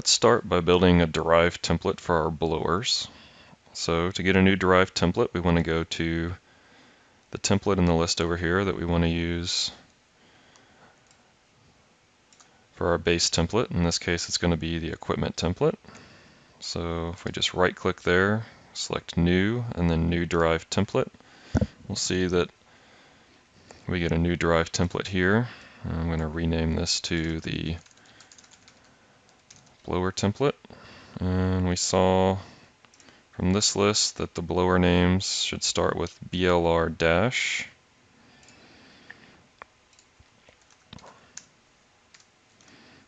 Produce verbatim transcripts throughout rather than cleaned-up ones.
Let's start by building a derived template for our blowers. So to get a new derived template, we want to go to the template in the list over here that we want to use for our base template. In this case, it's going to be the equipment template. So if we just right click there, select new, and then new derived template, we'll see that we get a new derived template here. I'm going to rename this to the blower template. And we saw from this list that the blower names should start with B L R dash.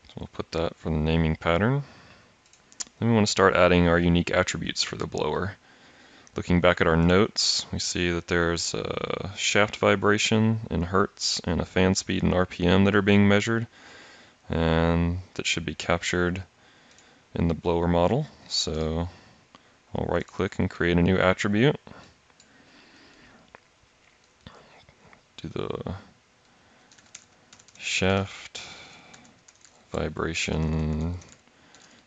So we'll put that for the naming pattern. Then we want to start adding our unique attributes for the blower. Looking back at our notes, we see that there's a shaft vibration in hertz and a fan speed in R P M that are being measured, and that should be captured in the blower model. So I'll right click and create a new attribute. Do the shaft vibration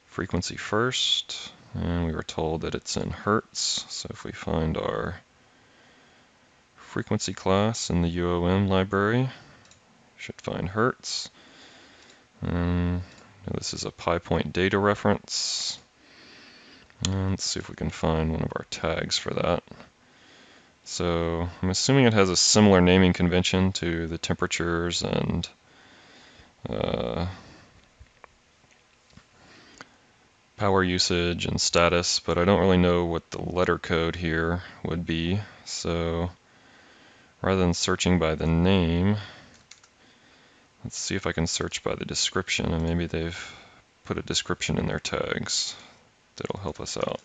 frequency first, and we were told that it's in hertz. So if we find our frequency class in the U O M library, we should find hertz. And this is a PiPoint data reference. And let's see if we can find one of our tags for that. So I'm assuming it has a similar naming convention to the temperatures and uh, power usage and status, but I don't really know what the letter code here would be. So rather than searching by the name, let's see if I can search by the description, and maybe they've put a description in their tags that'll help us out.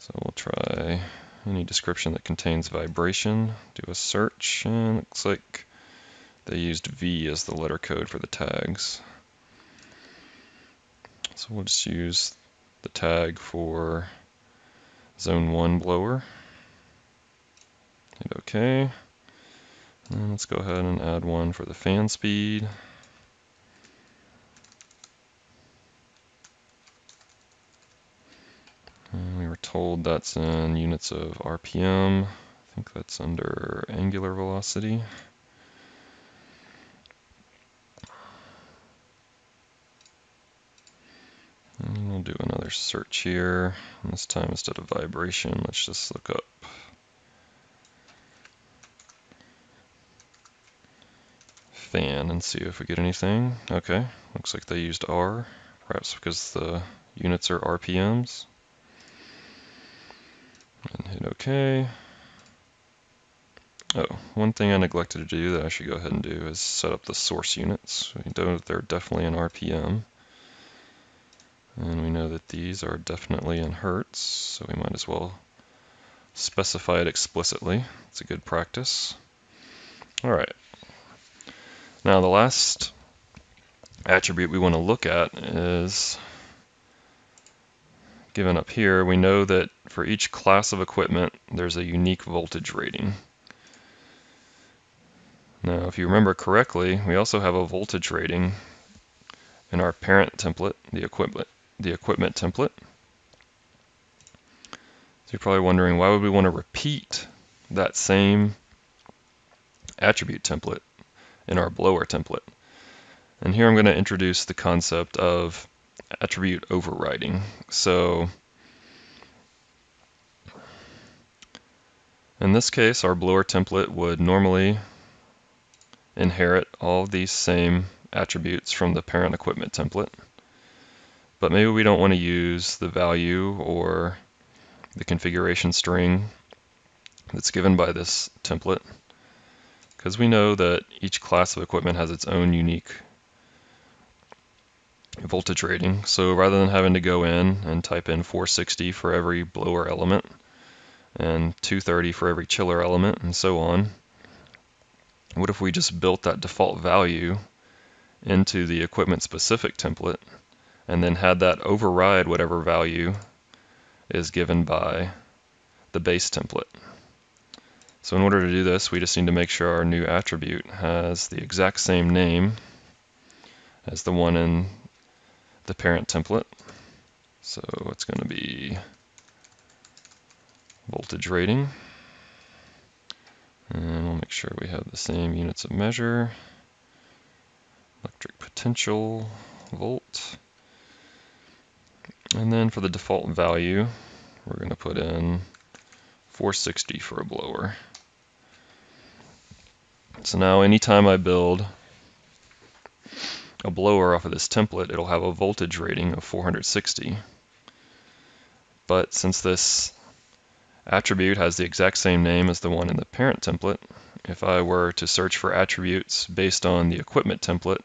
So we'll try any description that contains vibration, do a search, and it looks like they used V as the letter code for the tags. So we'll just use the tag for zone one blower. Hit OK. And let's go ahead and add one for the fan speed. And we were told that's in units of R P M. I think that's under angular velocity. And we'll do another search here, and this time instead of vibration, let's just look up fan and see if we get anything. Okay, looks like they used R, perhaps because the units are R P Ms. And hit OK. Oh, one thing I neglected to do that I should go ahead and do is set up the source units. We know that they're definitely in R P M. And we know that these are definitely in hertz, so we might as well specify it explicitly. It's a good practice. All right. Now the last attribute we want to look at is given up here. We know that for each class of equipment, there's a unique voltage rating. Now, if you remember correctly, we also have a voltage rating in our parent template, the equipment. the equipment template. So you're probably wondering, why would we want to repeat that same attribute template in our blower template? And here I'm going to introduce the concept of attribute overriding. So in this case, our blower template would normally inherit all these same attributes from the parent equipment template. But maybe we don't want to use the value or the configuration string that's given by this template, because we know that each class of equipment has its own unique voltage rating. So rather than having to go in and type in four sixty for every blower element and two thirty for every chiller element and so on, what if we just built that default value into the equipment specific template and then had that override whatever value is given by the base template? So in order to do this, we just need to make sure our new attribute has the exact same name as the one in the parent template. So it's going to be voltage rating. And we'll make sure we have the same units of measure. Electric potential, volt. And then for the default value, we're going to put in four sixty for a blower. So now anytime I build a blower off of this template, it'll have a voltage rating of four hundred sixty. But since this attribute has the exact same name as the one in the parent template, if I were to search for attributes based on the equipment template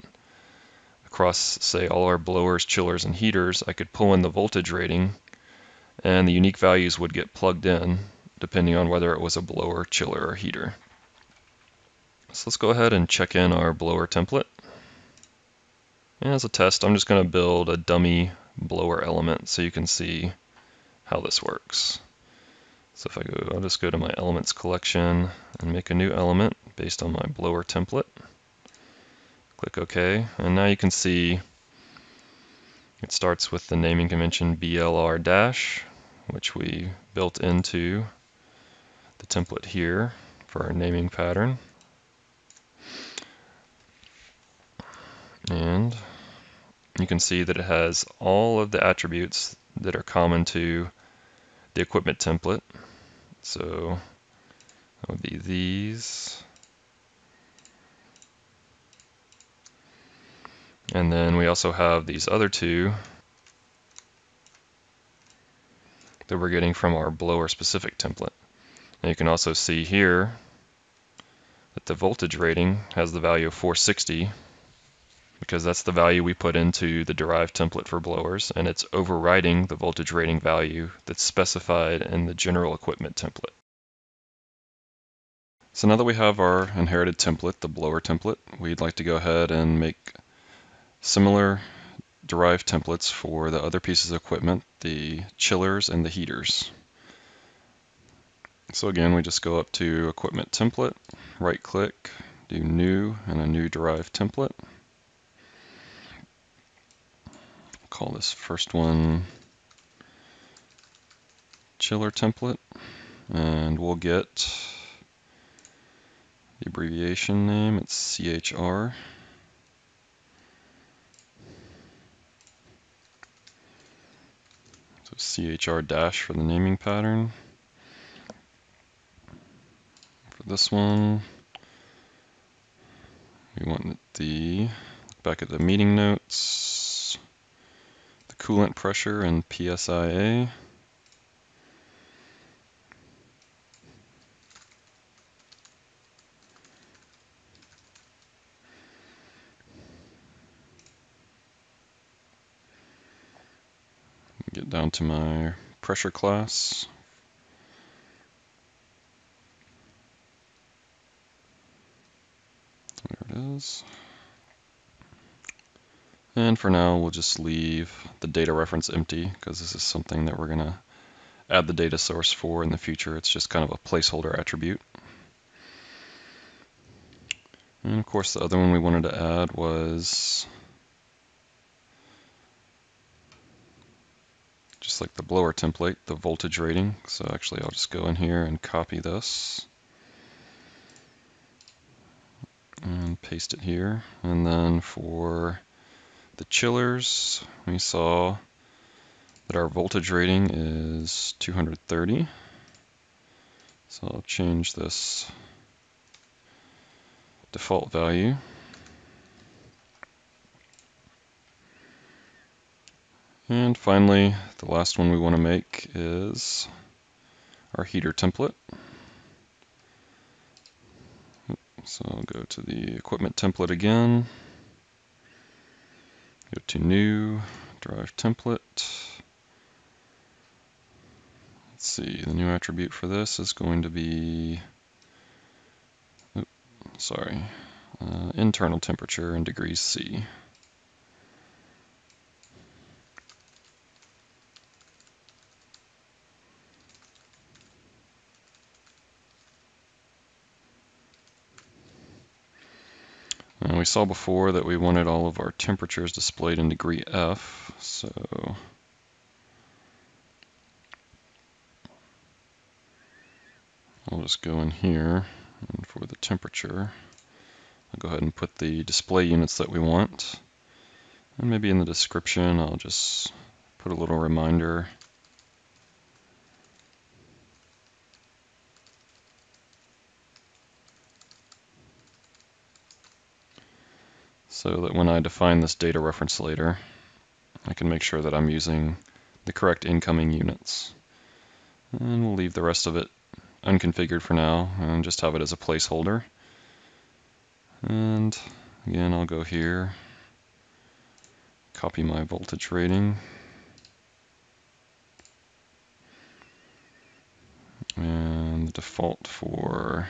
across, say, all our blowers, chillers, and heaters, I could pull in the voltage rating and the unique values would get plugged in depending on whether it was a blower, chiller, or heater. So let's go ahead and check in our blower template. And as a test, I'm just going to build a dummy blower element so you can see how this works. So if I go, I'll just go to my elements collection and make a new element based on my blower template. Click OK, and now you can see it starts with the naming convention B L R dash, which we built into the template here for our naming pattern. And you can see that it has all of the attributes that are common to the equipment template. So that would be these. And then we also have these other two that we're getting from our blower specific template. And you can also see here that the voltage rating has the value of four sixty, because that's the value we put into the derived template for blowers, and it's overriding the voltage rating value that's specified in the general equipment template. So now that we have our inherited template, the blower template, we'd like to go ahead and make similar derived templates for the other pieces of equipment, the chillers and the heaters. So again, we just go up to equipment template, right click, do new and a new derived template. Call this first one chiller template, and we'll get the abbreviation name, it's C H R. So C H R dash for the naming pattern. For this one, we want the, back at the meeting notes, coolant pressure and P S I A. Get down to my pressure class. There it is. And for now, we'll just leave the data reference empty, because this is something that we're going to add the data source for in the future. It's just kind of a placeholder attribute. And of course, the other one we wanted to add was, just like the blower template, the voltage rating. So actually, I'll just go in here and copy this and paste it here. And then for the chillers, we saw that our voltage rating is two hundred thirty. So I'll change this default value. And finally, the last one we want to make is our heater template. So I'll go to the equipment template again. Go to new, drive template. Let's see, the new attribute for this is going to be, oops, sorry, uh, internal temperature in degrees C. we saw before that we wanted all of our temperatures displayed in degree F, so I'll just go in here, and for the temperature, I'll go ahead and put the display units that we want, and maybe in the description I'll just put a little reminder. So that when I define this data reference later, I can make sure that I'm using the correct incoming units. And we'll leave the rest of it unconfigured for now and just have it as a placeholder. And again, I'll go here, copy my voltage rating, and the default for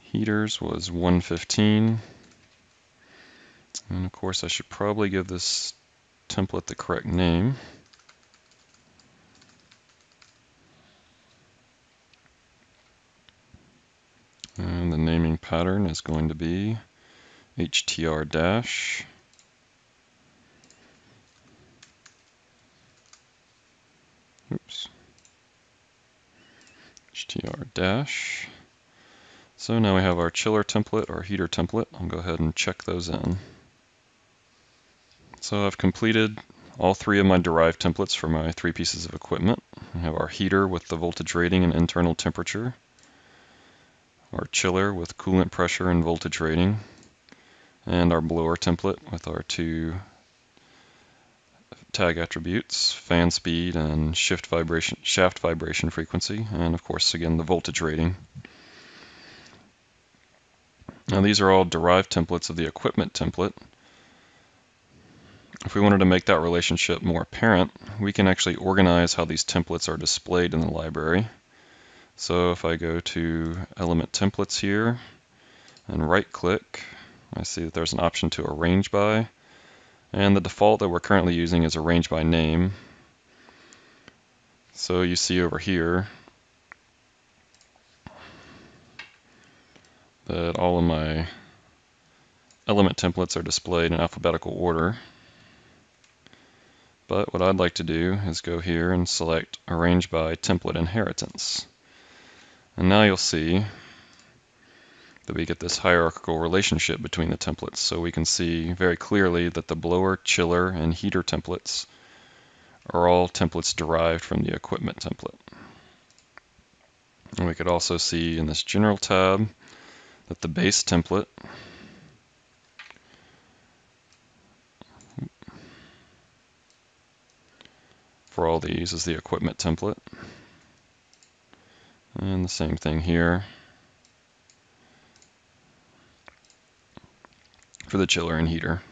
heaters was one fifteen. And of course, I should probably give this template the correct name. And the naming pattern is going to be H T R dash. Oops. H T R dash. So now we have our chiller template, our heater template. I'll go ahead and check those in. So I've completed all three of my derived templates for my three pieces of equipment. We have our heater with the voltage rating and internal temperature, our chiller with coolant pressure and voltage rating, and our blower template with our two tag attributes, fan speed and shift vibration, shaft vibration frequency, and of course again the voltage rating. Now these are all derived templates of the equipment template. If we wanted to make that relationship more apparent, we can actually organize how these templates are displayed in the library. So if I go to Element Templates here and right-click, I see that there's an option to Arrange By, and the default that we're currently using is Arrange By Name. So you see over here that all of my element templates are displayed in alphabetical order. But what I'd like to do is go here and select Arrange by Template Inheritance. And now you'll see that we get this hierarchical relationship between the templates. So we can see very clearly that the blower, chiller, and heater templates are all templates derived from the equipment template. And we could also see in this General tab that the base template for all these is the equipment template, and the same thing here for the chiller and heater.